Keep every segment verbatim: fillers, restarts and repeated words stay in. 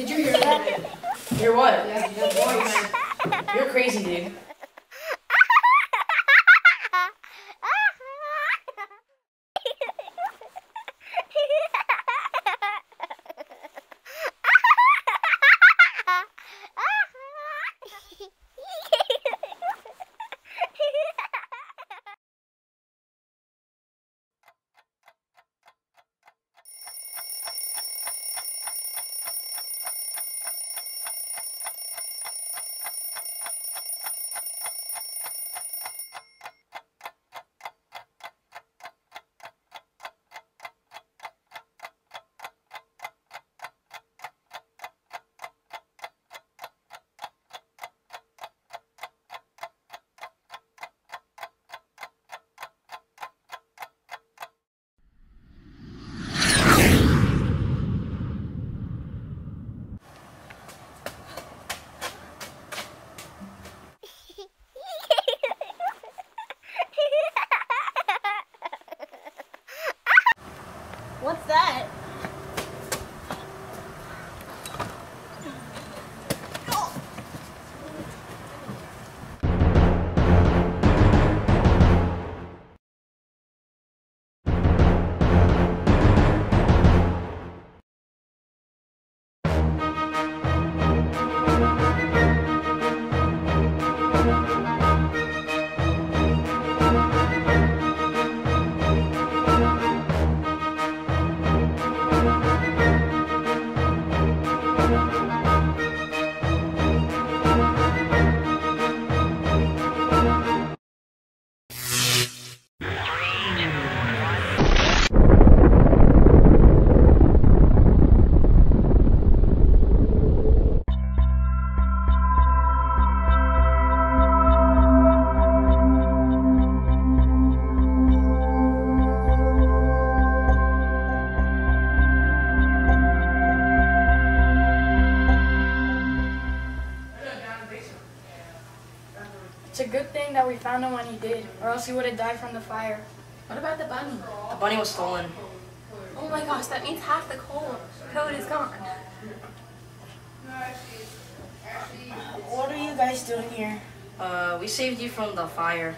Did you hear that? Hear what? Yeah, that voice. You're crazy, dude. What's that? It's a good thing that we found him when he did, or else he would have died from the fire. What about the bunny? The bunny was stolen. Oh my gosh, that means half the coal code is gone. What are you guys doing here? Uh, we saved you from the fire.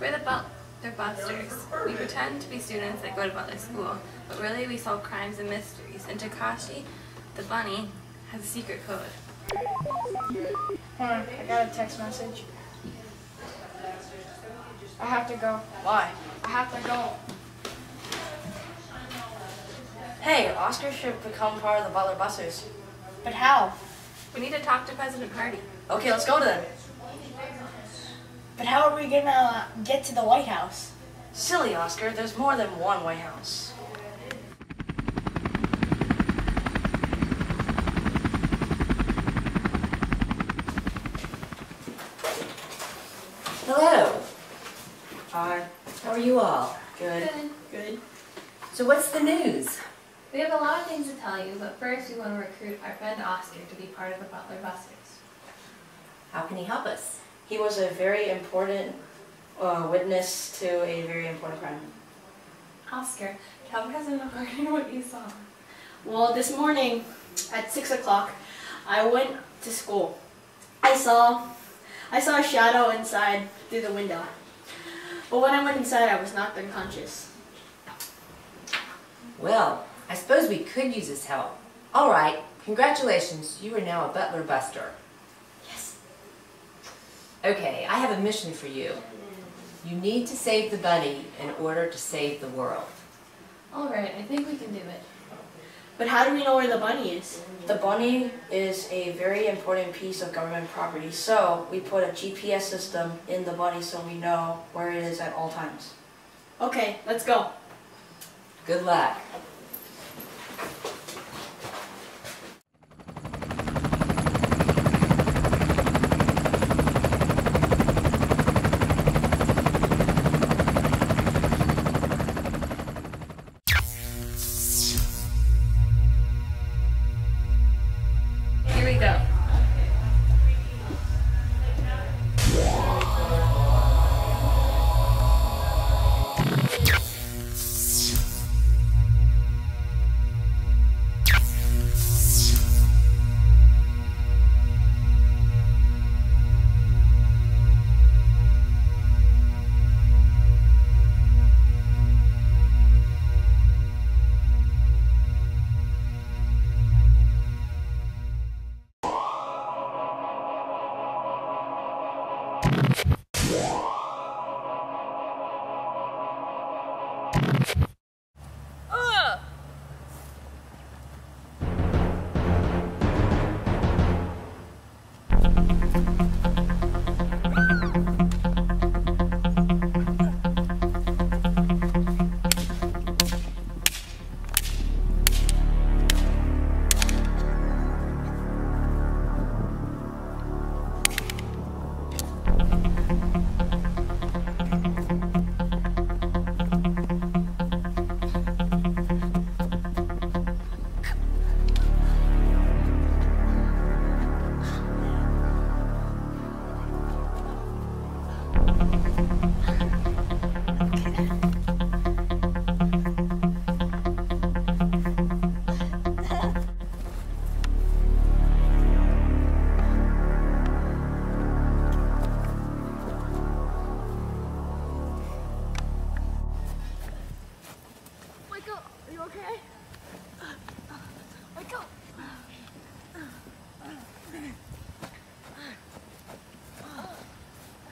We're the Butler Busters. We pretend to be students that go to Butler School, but really we solve crimes and mysteries, and Takashi, the bunny, has a secret code. Hold on, I got a text message. I have to go. Why? I have to go. Hey, Oscar should become part of the Butler Busters. But how? We need to talk to President Hardy. Okay, let's go to them. But how are we gonna get to the White House? Silly, Oscar. There's more than one White House. Hello. Hi. How are you all? Good. Good. Good. So what's the news? We have a lot of things to tell you, but first we want to recruit our friend Oscar to be part of the Butler Busters. How can he help us? He was a very important uh, witness to a very important crime. Oscar, tell President Hardy what you saw. Well, this morning at six o'clock, I went to school. I saw, I saw a shadow inside through the window. But when I went inside, I was knocked unconscious. Well, I suppose we could use his help. All right, congratulations. You are now a Butler Buster. Yes. Okay, I have a mission for you. You need to save the bunny in order to save the world. All right, I think we can do it. But how do we know where the bunny is? The bunny is a very important piece of government property, so we put a G P S system in the bunny so we know where it is at all times. Okay, let's go. Good luck.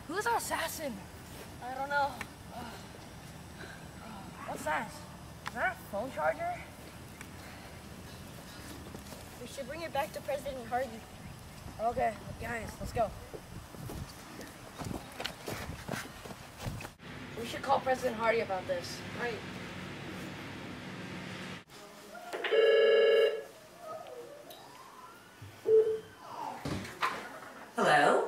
Who's our assassin? I don't know. What's that? Is that a phone charger? We should bring it back to President Hardy. Okay, guys, let's go. We should call President Hardy about this. Right. Hello?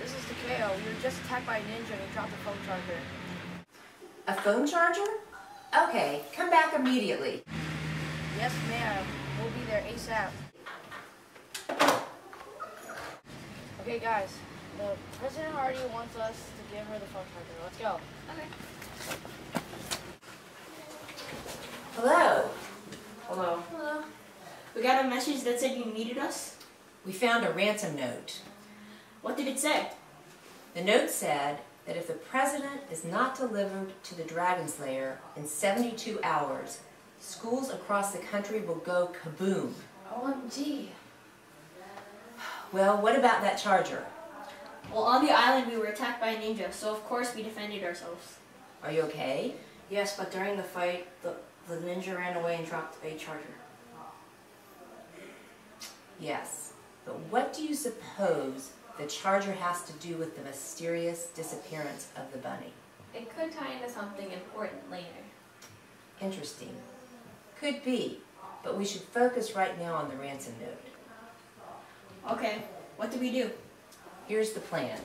This is the K O. We were just attacked by a ninja and he dropped a phone charger. A phone charger? Okay, come back immediately. Yes, ma'am. We'll be there ASAP. Okay, guys. The President Hardy wants us to give her the phone charger. Let's go. Okay. Hello. Hello. Hello. We got a message that said you needed us? We found a ransom note. What did it say? The note said that if the President is not delivered to the Dragon Slayer in seventy-two hours, schools across the country will go kaboom. O M G. Well, what about that charger? Well, on the island we were attacked by a ninja, so of course we defended ourselves. Are you okay? Yes, but during the fight, the, the ninja ran away and dropped a charger. Yes, but what do you suppose the charger has to do with the mysterious disappearance of the bunny? It could tie into something important later. Interesting. Could be, but we should focus right now on the ransom note. Okay, what do we do? Here's the plan.